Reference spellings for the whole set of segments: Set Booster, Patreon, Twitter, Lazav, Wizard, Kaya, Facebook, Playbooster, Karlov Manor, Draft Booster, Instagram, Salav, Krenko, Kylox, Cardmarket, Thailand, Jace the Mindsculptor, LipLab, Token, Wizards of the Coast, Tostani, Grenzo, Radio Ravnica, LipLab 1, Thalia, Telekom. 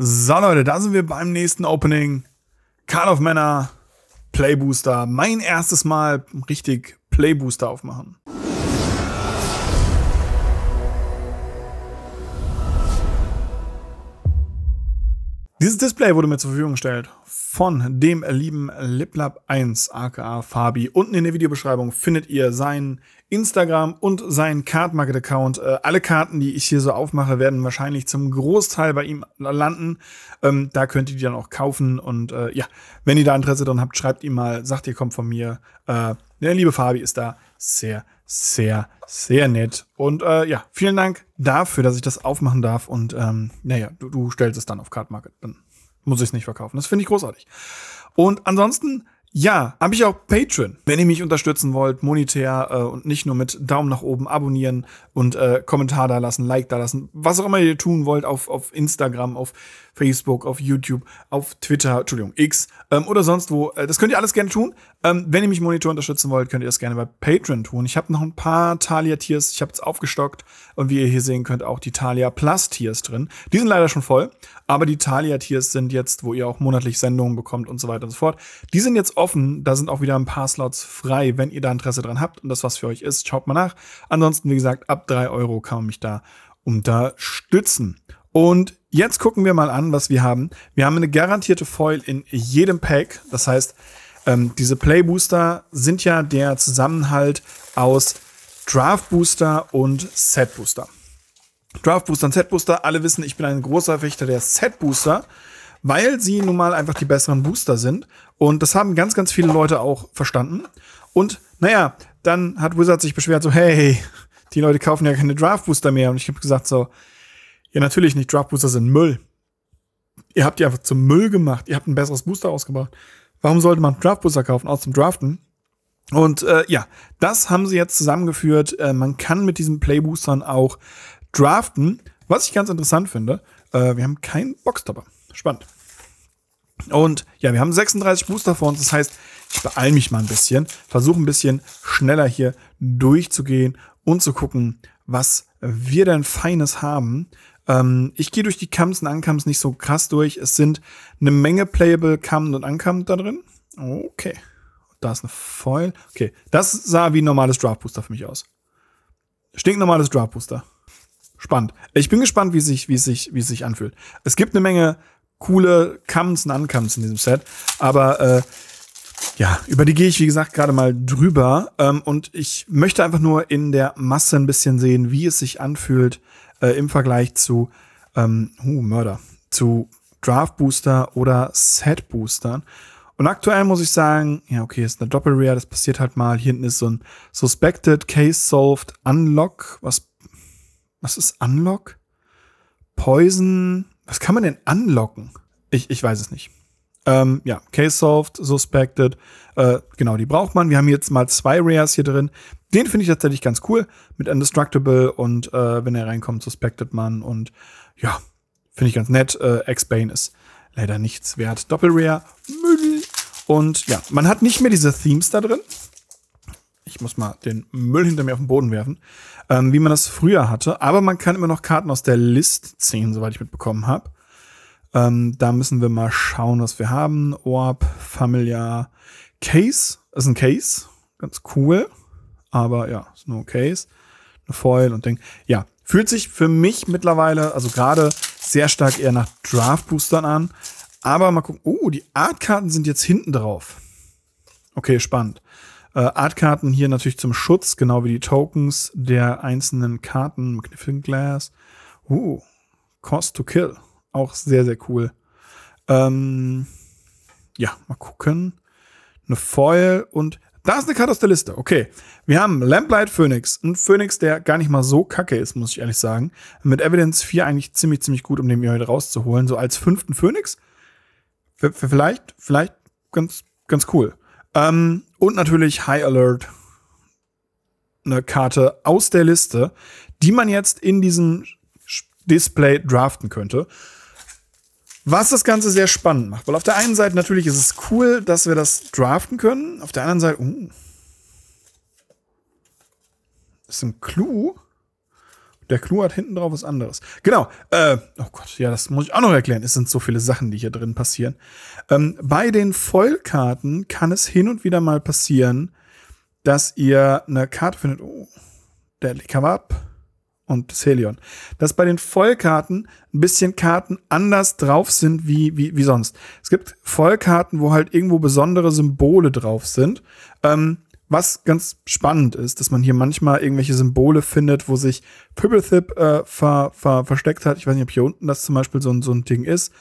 So Leute, da sind wir beim nächsten Opening. Karlov Manor, Playbooster. Mein erstes Mal richtig Playbooster aufmachen. Dieses Display wurde mir zur Verfügung gestellt von dem lieben LipLab 1 aka Fabi. Unten in der Videobeschreibung findet ihr seinen Instagram und seinen Cardmarket-Account. Alle Karten, die ich hier so aufmache, werden wahrscheinlich zum Großteil bei ihm landen. Da könnt ihr die dann auch kaufen. Und ja, wenn ihr da Interesse dran habt, schreibt ihm mal, sagt, ihr kommt von mir. Der liebe Fabi ist da sehr, sehr, sehr nett. Und ja, vielen Dank dafür, dass ich das aufmachen darf. Und naja, du stellst es dann auf Cardmarket. Dann muss ich es nicht verkaufen. Das finde ich großartig. Und ansonsten... ja, habe ich auch Patreon. Wenn ihr mich unterstützen wollt, monetär und nicht nur mit Daumen nach oben, abonnieren und Kommentar da lassen, Like da lassen, was auch immer ihr tun wollt auf Instagram, auf Facebook, auf YouTube, auf Twitter, Entschuldigung, X oder sonst wo. Das könnt ihr alles gerne tun. Wenn ihr mich monetär unterstützen wollt, könnt ihr das gerne bei Patreon tun. Ich habe noch ein paar Thalia-Tiers, ich habe es aufgestockt und wie ihr hier sehen könnt, auch die Thalia-Plus-Tiers drin. Die sind leider schon voll, aber die Thalia-Tiers sind jetzt, wo ihr auch monatlich Sendungen bekommt und so weiter und so fort. Die sind jetzt offen, da sind auch wieder ein paar Slots frei, wenn ihr da Interesse dran habt und das was für euch ist, schaut mal nach. Ansonsten, wie gesagt, ab 3 Euro kann man mich da unterstützen. Und jetzt gucken wir mal an, was wir haben. Wir haben eine garantierte Foil in jedem Pack, das heißt, diese Playbooster sind ja der Zusammenhalt aus Draft Booster und Set Booster. Draft Booster und Set Booster, alle wissen, ich bin ein großer Verfechter der Set Booster, weil sie nun mal einfach die besseren Booster sind. Und das haben ganz, ganz viele Leute auch verstanden. Und naja, dann hat Wizard sich beschwert, so, hey, die Leute kaufen ja keine Draft Booster mehr. Und ich habe gesagt so, ja natürlich nicht, Draft Booster sind Müll. Ihr habt die einfach zum Müll gemacht, ihr habt ein besseres Booster ausgebracht. Warum sollte man einen Draft Booster kaufen, außer zum Draften? Und ja, das haben sie jetzt zusammengeführt. Man kann mit diesen Playboostern auch draften, was ich ganz interessant finde. Wir haben keinen Boxstopper. Spannend. Und ja, wir haben 36 Booster vor uns. Das heißt, ich beeile mich mal ein bisschen. Versuche ein bisschen schneller hier durchzugehen und zu gucken, was wir denn Feines haben. Ich gehe durch die Kamms und Unkamms nicht so krass durch. Es sind eine Menge Playable Kammen und Unkammen da drin. Okay. Da ist eine Foil. Okay, das sah wie ein normales Draft Booster für mich aus. Stinknormales Draft Booster. Spannend. Ich bin gespannt, wie es sich anfühlt. Es gibt eine Menge coole Kamms und Unkamms in diesem Set. Aber ja, über die gehe ich, wie gesagt, gerade mal drüber. Und ich möchte einfach nur in der Masse ein bisschen sehen, wie es sich anfühlt im Vergleich zu Mörder, zu Draft Booster oder Set Boostern. Und aktuell muss ich sagen, ja, okay, ist eine Doppel-Rare, das passiert halt mal. Hier hinten ist so ein Suspected, Case Solved, Unlock. Was ist Unlock? Poison. Was kann man denn unlocken? Ich weiß es nicht. Ja, Case Solved, Suspected. Genau, die braucht man. Wir haben jetzt mal 2 Rares hier drin. Den finde ich tatsächlich ganz cool. Mit Indestructible und wenn er reinkommt, Suspected man. Und ja, finde ich ganz nett. X-Bane ist leider nichts wert. Doppel-Rare. Müll. Und ja, man hat nicht mehr diese Themes da drin. Ich muss mal den Müll hinter mir auf den Boden werfen, wie man das früher hatte. Aber man kann immer noch Karten aus der List ziehen, soweit ich mitbekommen habe. Da müssen wir mal schauen, was wir haben. Orb, Familiar, Case. Das ist ein Case. Ganz cool. Aber ja, ist nur ein Case. Eine Foil und Ding. Ja, fühlt sich für mich mittlerweile, also gerade sehr stark eher nach Draft-Boostern an. Aber mal gucken. Oh, die Art-Karten sind jetzt hinten drauf. Okay, spannend. Artkarten hier natürlich zum Schutz, genau wie die Tokens der einzelnen Karten. Magnificent Glass. Cost to Kill. Auch sehr, sehr cool. Ja, mal gucken. Eine Foil und da ist eine Karte aus der Liste. Okay, wir haben Lamplight Phoenix. Ein Phoenix, der gar nicht mal so kacke ist, muss ich ehrlich sagen. Mit Evidence 4 eigentlich ziemlich, ziemlich gut, um den hier heute rauszuholen. So als 5. Phoenix. Vielleicht ganz cool. Und natürlich High Alert, eine Karte aus der Liste, die man jetzt in diesem Display draften könnte. Was das Ganze sehr spannend macht. Weil auf der einen Seite natürlich ist es cool, dass wir das draften können. Auf der anderen Seite, ist ein Clou. Der Clou hat hinten drauf was anderes. Genau. Oh Gott, ja, das muss ich auch noch erklären. Es sind so viele Sachen, die hier drin passieren. Bei den Foil-Karten kann es hin und wieder mal passieren, dass ihr eine Karte findet. Oh, der Likabab und das Helion. Dass bei den Foil-Karten ein bisschen Karten anders drauf sind wie sonst. Es gibt Foil-Karten, wo halt irgendwo besondere Symbole drauf sind. Was ganz spannend ist, dass man hier manchmal irgendwelche Symbole findet, wo sich Pibblethip versteckt hat. Ich weiß nicht, ob hier unten das zum Beispiel so ein Ding ist.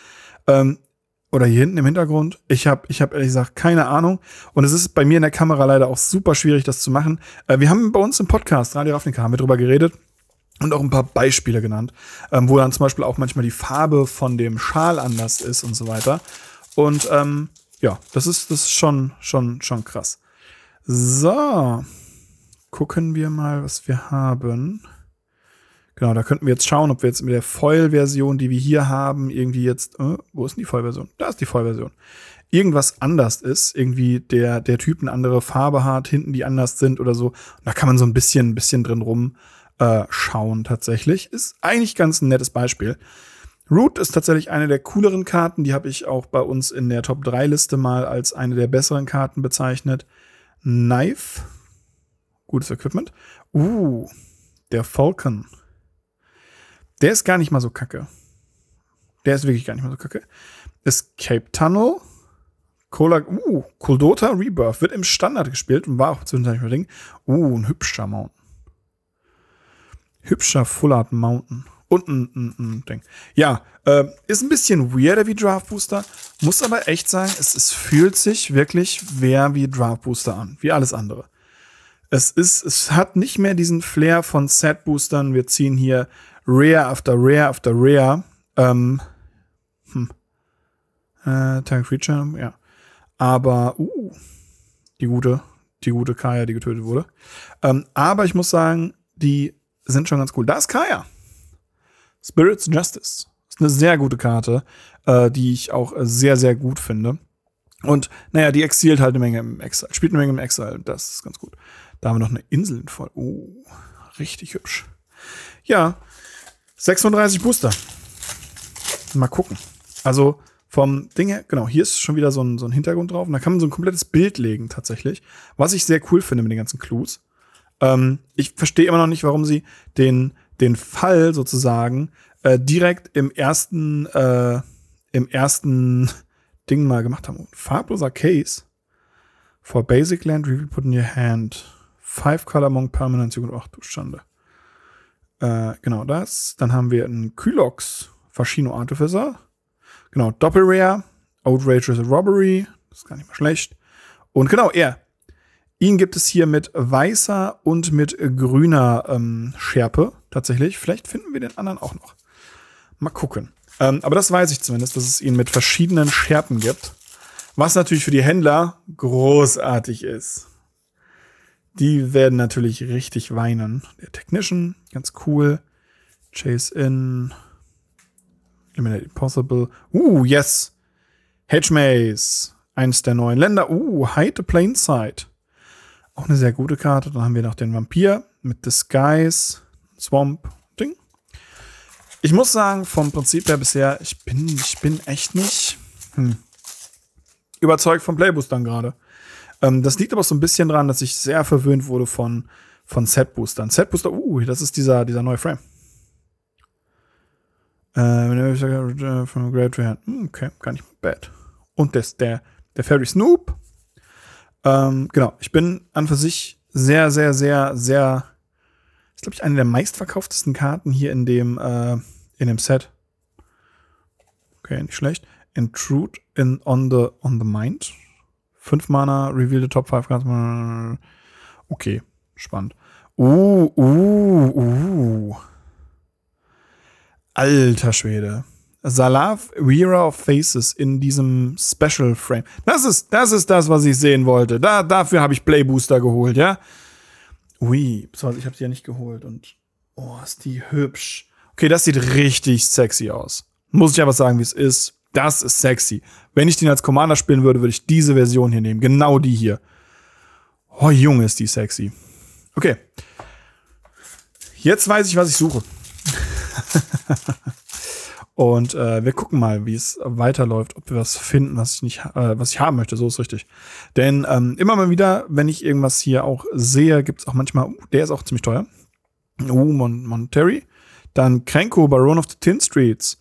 Oder hier hinten im Hintergrund. Ich hab ehrlich gesagt keine Ahnung. Und es ist bei mir in der Kamera leider auch super schwierig, das zu machen. Wir haben bei uns im Podcast, Radio Ravnica, haben wir drüber geredet. Und auch ein paar Beispiele genannt. Wo dann zum Beispiel auch manchmal die Farbe von dem Schal anders ist und so weiter. Und ja, das ist schon krass. So, gucken wir mal, was wir haben. Genau, da könnten wir jetzt schauen, ob wir jetzt mit der Foil-Version, die wir hier haben, irgendwie jetzt, wo ist denn die Foil-Version? Da ist die Foil-Version. Irgendwas anders ist, irgendwie der Typ eine andere Farbe hat, hinten die anders sind oder so. Und da kann man so ein bisschen drin rumschauen tatsächlich. Ist eigentlich ganz ein nettes Beispiel. Root ist tatsächlich eine der cooleren Karten. Die habe ich auch bei uns in der Top-3-Liste mal als eine der besseren Karten bezeichnet. Knife. Gutes Equipment. Der Falcon. Der ist gar nicht mal so kacke. Der ist wirklich gar nicht mal so kacke. Escape Tunnel. Coldota Rebirth. Wird im Standard gespielt und war auch zwischenzeitlich mal Ding. Ein hübscher Mountain. Hübscher Fullard Mountain. Und ein Ding. Ja, ist ein bisschen weirder wie Draft Booster. Muss aber echt sagen, es fühlt sich wirklich mehr wie Draft Booster an. Wie alles andere. Es hat nicht mehr diesen Flair von Set Boostern. Wir ziehen hier Rare after Rare after Rare. Tank Creature, ja. Aber, die gute Kaya, die getötet wurde. Aber ich muss sagen, die sind schon ganz cool. Da ist Kaya. Spirits Justice. Ist eine sehr gute Karte, die ich auch sehr, sehr gut finde. Und, naja, die exiliert halt eine Menge im Exile. Spielt eine Menge im Exile. Das ist ganz gut. Da haben wir noch eine Insel voll. Richtig hübsch. Ja, 36 Booster. Mal gucken. Also, vom Ding her, genau, hier ist schon wieder so ein Hintergrund drauf. Und da kann man so ein komplettes Bild legen, tatsächlich. Was ich sehr cool finde mit den ganzen Clues. Ich verstehe immer noch nicht, warum sie den Fall sozusagen direkt im ersten Ding mal gemacht haben. Farbloser Case. For basic land, reveal put in your hand. 5 color among permanents. Ach du Schande. Genau das. Dann haben wir einen Kylox. Faschino Artificer. Genau, Doppelrare. Outrage is a Robbery. Das ist gar nicht mal schlecht. Und genau, er. Ihn gibt es hier mit weißer und mit grüner Schärpe tatsächlich. Vielleicht finden wir den anderen auch noch. Mal gucken. Aber das weiß ich zumindest, dass es ihn mit verschiedenen Schärpen gibt. Was natürlich für die Händler großartig ist. Die werden natürlich richtig weinen. Der Technician, ganz cool. Chase in. Eliminate Impossible. Yes. Hedge Maze. Eins der neuen Länder. Hide the Plain Sight. Auch eine sehr gute Karte. Dann haben wir noch den Vampir mit Disguise, Swamp, Ding. Ich muss sagen, vom Prinzip her bisher, ich bin echt nicht überzeugt vom Playboostern gerade. Das liegt aber so ein bisschen daran, dass ich sehr verwöhnt wurde von Set-Boostern. Set-Booster, das ist dieser neue Frame. From Great to Hand. Okay, gar nicht bad. Und der Fairy Snoop. Genau, ich bin an für sich sehr, sehr, sehr, sehr, ist glaube ich eine der meistverkauftesten Karten hier in dem Set. Okay, nicht schlecht. Intrude on the Mind. 5 Mana, reveal the top 5 Cards. Okay, spannend. Alter Schwede. Salav, Wearer of Faces in diesem Special Frame. Das ist das, was ich sehen wollte. Dafür habe ich Playbooster geholt, ja? Ich habe sie ja nicht geholt und ist die hübsch. Okay, das sieht richtig sexy aus. Muss ich aber sagen, wie es ist. Das ist sexy. Wenn ich den als Commander spielen würde, würde ich diese Version hier nehmen. Genau die hier. Junge, ist die sexy. Okay. Jetzt weiß ich, was ich suche. Und wir gucken mal, wie es weiterläuft, ob wir was finden, was ich nicht, was ich haben möchte. So ist richtig. Denn immer mal wieder, wenn ich irgendwas hier auch sehe, gibt es auch manchmal, der ist auch ziemlich teuer. Monterey. Dann Krenko, Baron of the Tin Streets.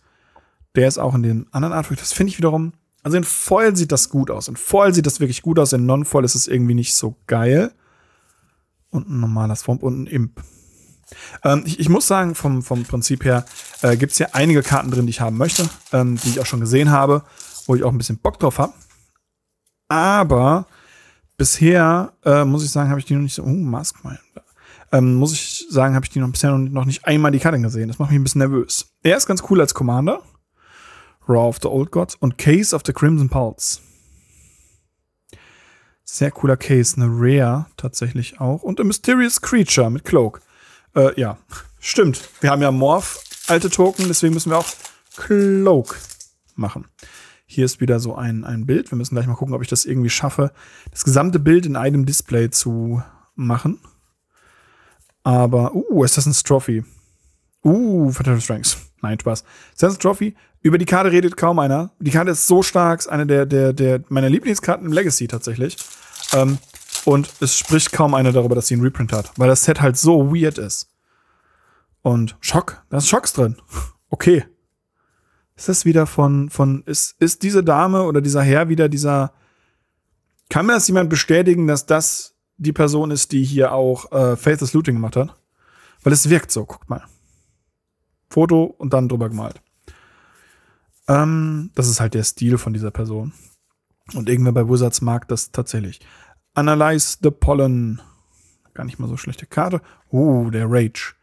Der ist auch in den anderen Artwork. Das finde ich wiederum. Also in Foil sieht das gut aus. In Foil sieht das wirklich gut aus. In Non-Foil ist es irgendwie nicht so geil. Und ein normaler Swamp und ein Imp. Ich muss sagen, vom Prinzip her gibt es hier einige Karten drin, die ich haben möchte. Die ich auch schon gesehen habe. Wo ich auch ein bisschen Bock drauf habe. Aber bisher, muss ich sagen, habe ich die noch nicht so. Maskmeier. Muss ich sagen, habe ich die bisher noch nicht einmal die Karte gesehen. Das macht mich ein bisschen nervös. Er ist ganz cool als Commander. Raw of the Old Gods und Case of the Crimson Pulse. Sehr cooler Case. Eine Rare tatsächlich auch. Und a Mysterious Creature mit Cloak. Ja, stimmt. Wir haben ja Morph, alte Token. Deswegen müssen wir auch Cloak machen. Hier ist wieder so ein Bild. Wir müssen gleich mal gucken, ob ich das irgendwie schaffe, das gesamte Bild in einem Display zu machen. Aber, ist das ein Strophy? Fatal Strengths. Nein, Spaß. Ist das ein Strophy? Über die Karte redet kaum einer. Die Karte ist so stark, ist eine meiner Lieblingskarten im Legacy tatsächlich. Und es spricht kaum einer darüber, dass sie einen Reprint hat. Weil das Set halt so weird ist. Und Schock, da ist Schocks drin. Okay. Ist das wieder ist diese Dame oder dieser Herr wieder dieser, kann mir das jemand bestätigen, dass das die Person ist, die hier auch Faithless Looting gemacht hat. Weil es wirkt so. Guckt mal. Foto und dann drüber gemalt. Das ist halt der Stil von dieser Person. Und irgendwer bei Wizards mag das tatsächlich. Analyze the Pollen. Gar nicht mal so schlechte Karte. Der Rage.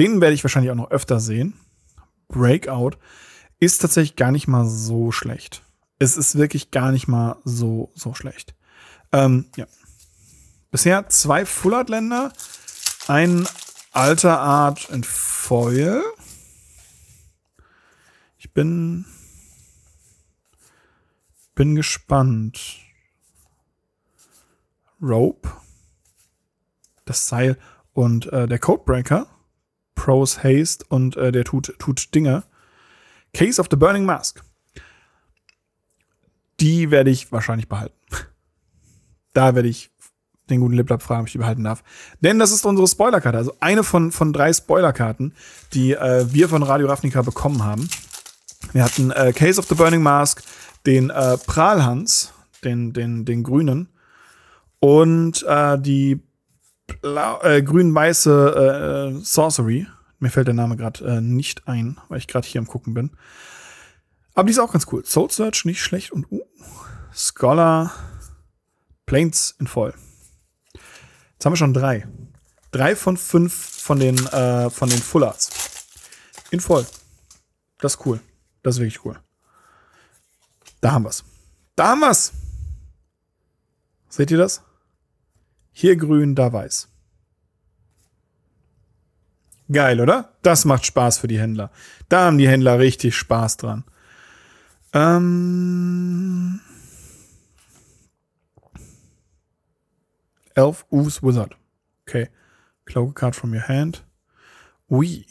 Den werde ich wahrscheinlich auch noch öfter sehen. Breakout ist tatsächlich gar nicht mal so schlecht. Es ist wirklich gar nicht mal so schlecht. Ja. Bisher 2 Full-Art-Länder, ein alter Art in Foil. Ich bin gespannt. Rope, das Seil und der Codebreaker. Pros Haste und der tut Dinge. Case of the Burning Mask. Die werde ich wahrscheinlich behalten. Da werde ich den guten LipLab fragen, ob ich die behalten darf. Denn das ist unsere Spoilerkarte. Also eine von 3 Spoilerkarten, die wir von Radio Ravnica bekommen haben. Wir hatten Case of the Burning Mask, den Prahlhans, den grünen, und die grün-weiße Sorcery. Mir fällt der Name gerade nicht ein, weil ich gerade hier am Gucken bin. Aber die ist auch ganz cool. Soul Search, nicht schlecht. Und Scholar Plains in Voll. Jetzt haben wir schon 3. 3 von 5 von den Full Arts. In Voll. Das ist cool. Das ist wirklich cool. Da haben wir's. Da haben wir's! Seht ihr das? Hier grün, da weiß. Geil, oder? Das macht Spaß für die Händler. Da haben die Händler richtig Spaß dran. Elf Ooze Wizard. Okay. Cloak a card from your hand. Ui,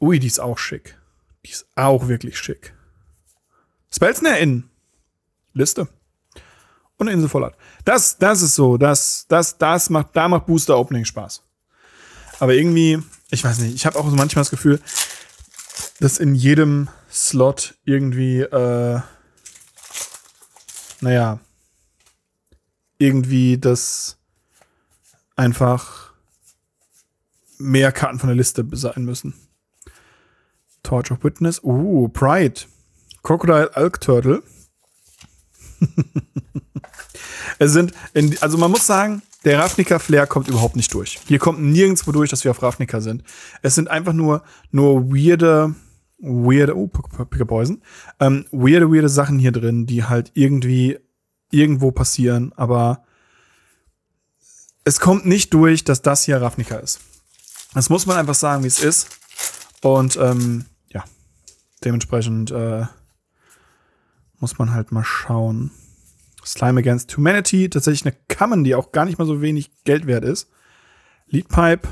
die ist auch schick. Die ist auch wirklich schick. Spellsnare in. Liste. Und Insel Vollart. Das ist so. Da macht Booster Opening Spaß. Aber irgendwie, ich weiß nicht, ich habe auch so manchmal das Gefühl, dass in jedem Slot irgendwie, naja, irgendwie, dass einfach mehr Karten von der Liste sein müssen. Torch of Witness. Pride. Crocodile Elk Turtle. Also man muss sagen, der Ravnica-Flair kommt überhaupt nicht durch. Hier kommt nirgendwo durch, dass wir auf Ravnica sind. Es sind einfach nur weirde, Pick a Poison. Weirde Sachen hier drin, die halt irgendwie irgendwo passieren, aber es kommt nicht durch, dass das hier Ravnica ist. Das muss man einfach sagen, wie es ist. Und ja, dementsprechend muss man halt mal schauen. Slime Against Humanity, tatsächlich eine Common, die auch gar nicht mal so wenig Geld wert ist. Leadpipe,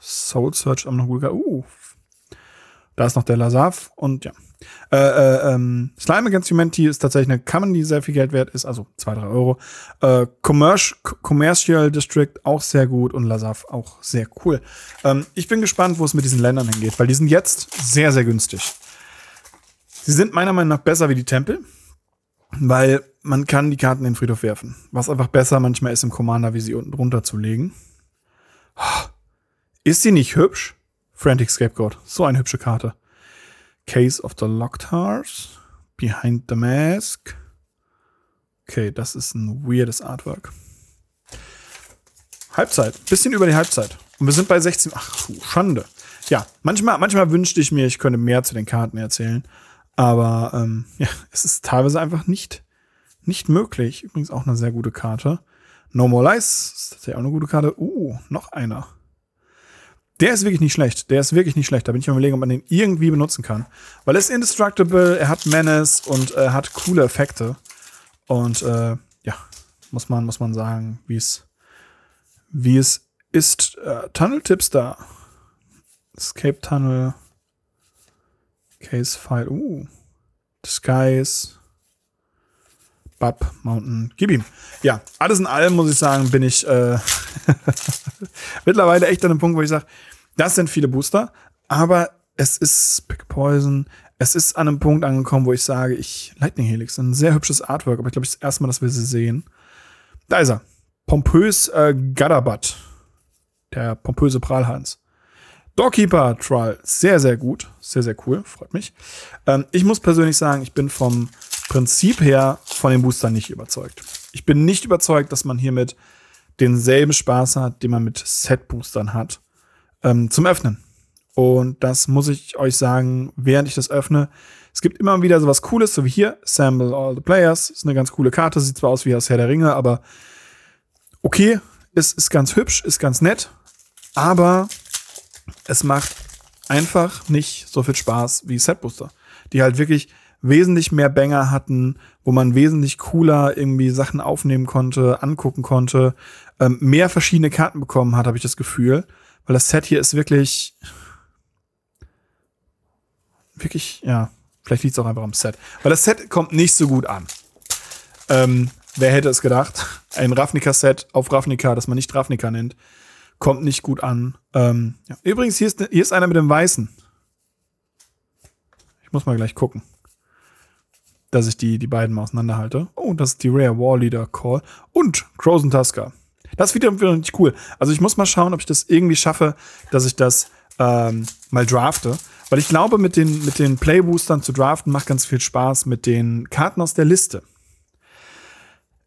Soul Search am noch Da ist noch der Lazav und ja. Slime Against Humanity ist tatsächlich eine Common, die sehr viel Geld wert ist, also 2-3 €. Commercial District auch sehr gut und Lazav auch sehr cool. Ich bin gespannt, wo es mit diesen Ländern hingeht, weil die sind jetzt sehr, sehr günstig. Sie sind meiner Meinung nach besser wie die Tempel, weil man kann die Karten in den Friedhof werfen, was einfach besser manchmal ist im Commander, wie sie unten drunter zu legen. Ist sie nicht hübsch? Frantic Scapegoat, so eine hübsche Karte. Case of the Locked Hearts, Behind the Mask. Okay, das ist ein weirdes Artwork. Halbzeit, bisschen über die Halbzeit. Und wir sind bei 16, ach, Schande. Ja, manchmal wünschte ich mir, ich könnte mehr zu den Karten erzählen. Aber ja, es ist teilweise einfach nicht möglich. Übrigens auch eine sehr gute Karte. No More Lies ist tatsächlich auch eine gute Karte. Noch einer. Der ist wirklich nicht schlecht. Da bin ich am Überlegen, ob man den irgendwie benutzen kann. Weil er ist indestructible, er hat Menace und er hat coole Effekte. Und ja, muss man sagen, wie es ist. Tunnel Tipster. Escape Tunnel. Case File. Disguise. Bub, Mountain, gib ihm. Ja, alles in allem, muss ich sagen, bin ich mittlerweile echt an dem Punkt, wo ich sage, das sind viele Booster, aber es ist Pick Poison, es ist an einem Punkt angekommen, wo ich sage, Lightning Helix, ein sehr hübsches Artwork, aber ich glaube, es ist das erste Mal, dass wir sie sehen. Da ist er. Pompös Gadabat. Der pompöse Prahlhans. Doorkeeper Trial, sehr, sehr gut. Sehr, sehr cool, freut mich. Ich muss persönlich sagen, ich bin vom Prinzip her von den Boostern nicht überzeugt. Ich bin nicht überzeugt, dass man hiermit denselben Spaß hat, den man mit Set-Boostern hat, zum Öffnen. Und das muss ich euch sagen, während ich das öffne. Es gibt immer wieder sowas Cooles, so wie hier, Assemble All the Players. Ist eine ganz coole Karte, sieht zwar aus wie das Herr der Ringe, aber okay, ist ganz hübsch, ist ganz nett, aber es macht einfach nicht so viel Spaß wie Set-Booster, die halt wirklich wesentlich mehr Banger hatten, wo man wesentlich cooler irgendwie Sachen aufnehmen konnte, angucken konnte, mehr verschiedene Karten bekommen hat, habe ich das Gefühl. Weil das Set hier ist wirklich, ja, vielleicht liegt es auch einfach am Set. Weil das Set kommt nicht so gut an. Wer hätte es gedacht? Ein Ravnica-Set auf Ravnica, das man nicht Ravnica nennt, kommt nicht gut an. Ja. Übrigens, hier ist einer mit dem Weißen. Ich muss mal gleich gucken, dass ich die beiden mal auseinanderhalte. Oh, das ist die Rare Warleader Call. Und Crozen Tusker. Das ist wieder nicht cool. Also ich muss mal schauen, ob ich das irgendwie schaffe, dass ich das mal drafte. Weil ich glaube, mit den Playboostern zu draften macht ganz viel Spaß mit den Karten aus der Liste.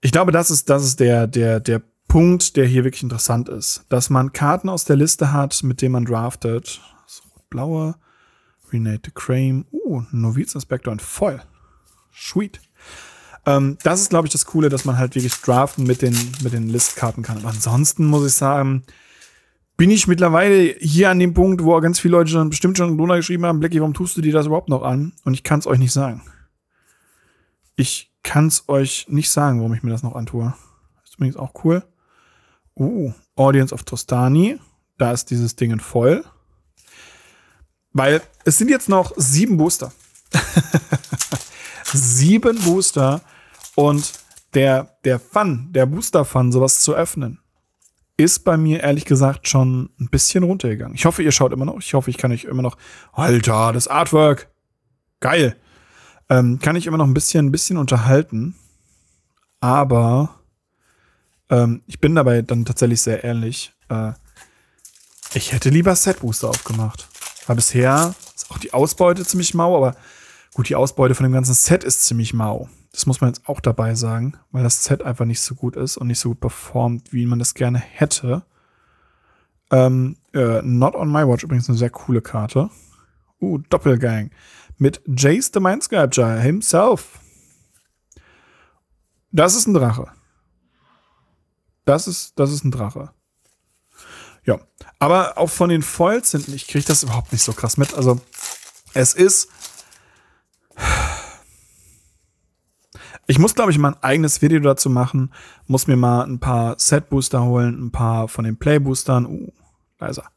Ich glaube, das ist der Punkt, der hier wirklich interessant ist. Dass man Karten aus der Liste hat, mit denen man draftet. Das Rot-Blaue. Renate the Crane. Novizinspektor und Foil. Sweet. Das ist, glaube ich, das Coole, dass man halt wirklich draften mit den Listkarten kann. Aber ansonsten muss ich sagen, bin ich mittlerweile hier an dem Punkt, wo ganz viele Leute dann bestimmt schon drunter geschrieben haben, Blackie, warum tust du dir das überhaupt noch an? Und ich kann es euch nicht sagen. Ich kann es euch nicht sagen, warum ich mir das noch antue. Ist übrigens auch cool. Audience of Tostani. Da ist dieses Ding in voll. Weil es sind jetzt noch 7 Booster. 7 Booster und der Fun, der Booster-Fun, sowas zu öffnen, ist bei mir ehrlich gesagt schon ein bisschen runtergegangen. Ich hoffe, ihr schaut immer noch. Ich hoffe, ich kann euch immer noch, Alter, das Artwork, geil, kann ich immer noch ein bisschen unterhalten. Aber ich bin dabei dann tatsächlich sehr ehrlich. Ich hätte lieber Set-Booster aufgemacht. Weil bisher ist auch die Ausbeute ziemlich mau, aber gut, die Ausbeute von dem ganzen Set ist ziemlich mau. Das muss man jetzt auch dabei sagen, weil das Set einfach nicht so gut ist und nicht so gut performt, wie man das gerne hätte. Not on my watch übrigens eine sehr coole Karte. Doppelgang. Mit Jace the Mindsculptor himself. Das ist ein Drache. Das ist ein Drache. Ja, aber auch von den Foils hinten, ich kriege das überhaupt nicht so krass mit. Also, es ist... Ich muss, glaube ich, mal ein eigenes Video dazu machen. Muss mir mal ein paar Set-Booster holen, ein paar von den Play-Boostern. Da ist er.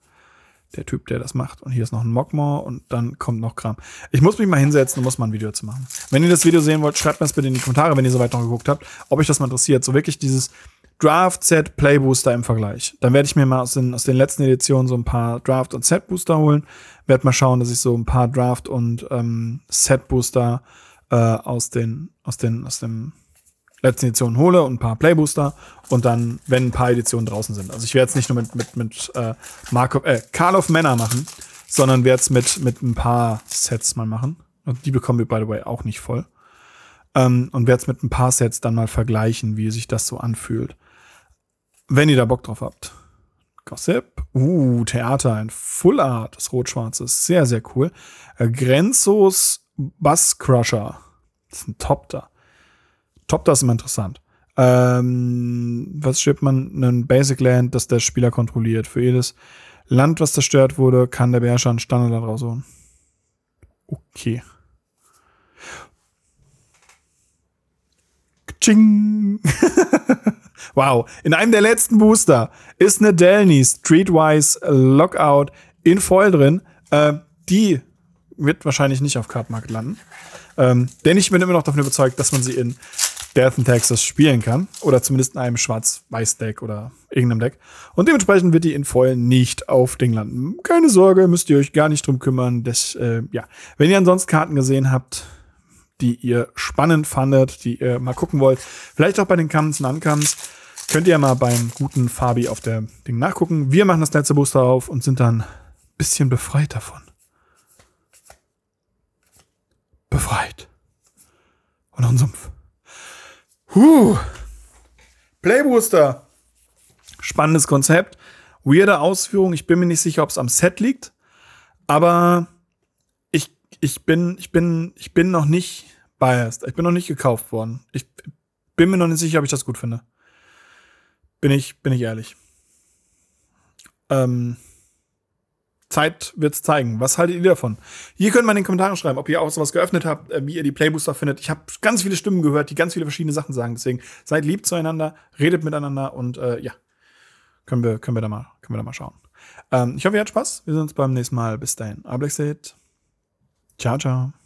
der Typ, der das macht. Und hier ist noch ein Mockmore und dann kommt noch Kram. Ich muss mich mal hinsetzen und muss mal ein Video dazu machen. Wenn ihr das Video sehen wollt, schreibt mir das bitte in die Kommentare, wenn ihr soweit noch geguckt habt, ob euch das mal interessiert. So wirklich dieses Draft, Set, Playbooster im Vergleich. Dann werde ich mir mal aus den letzten Editionen so ein paar Draft- und Set-Booster holen. Werde mal schauen, dass ich so ein paar Draft- und Set-Booster aus den letzten Editionen hole und ein paar Playbooster. Und dann, wenn ein paar Editionen draußen sind. Also ich werde jetzt nicht nur mit Karlov Manor machen, sondern werde es mit ein paar Sets mal machen. Und die bekommen wir, by the way, auch nicht voll. Und werde es mit ein paar Sets dann mal vergleichen, wie sich das so anfühlt. Wenn ihr da Bock drauf habt. Gossip. Theater. Ein Full Art des Rot-Schwarzes. Sehr, sehr cool. Grenzos Buzz Crusher. Das ist ein Topter. Topter ist immer interessant. Was schreibt man? Einen Basic Land, das der Spieler kontrolliert. Für jedes Land, was zerstört wurde, kann der Beherrscher einen Standard daraus holen. Okay. Tsching. Wow. In einem der letzten Booster ist eine Delny Streetwise Lockout in Foil drin. Die wird wahrscheinlich nicht auf Cardmarket landen. Denn ich bin immer noch davon überzeugt, dass man sie in Death in Texas spielen kann. Oder zumindest in einem Schwarz-Weiß-Deck oder irgendeinem Deck. Und dementsprechend wird die in Foil nicht auf Ding landen. Keine Sorge, müsst ihr euch gar nicht drum kümmern. Wenn ihr ansonsten Karten gesehen habt, die ihr spannend fandet, die ihr mal gucken wollt, vielleicht auch bei den Comes und Uncomes, könnt ihr mal beim guten Fabi auf der Ding nachgucken. Wir machen das letzte Booster auf und sind dann ein bisschen befreit davon. Befreit. Und noch ein Sumpf. Playbooster. Spannendes Konzept. Weirde Ausführung. Ich bin mir nicht sicher, ob es am Set liegt. Aber ich bin noch nicht biased. Ich bin noch nicht gekauft worden. Ich bin mir noch nicht sicher, ob ich das gut finde. Bin ich ehrlich. Zeit wird's zeigen. Was haltet ihr davon? Ihr könnt mal in den Kommentaren schreiben, ob ihr auch sowas geöffnet habt, wie ihr die Playbooster findet. Ich habe ganz viele Stimmen gehört, die ganz viele verschiedene Sachen sagen. Deswegen seid lieb zueinander, redet miteinander und können wir da mal schauen. Ich hoffe, ihr habt Spaß. Wir sehen uns beim nächsten Mal. Bis dahin. Ciao, ciao.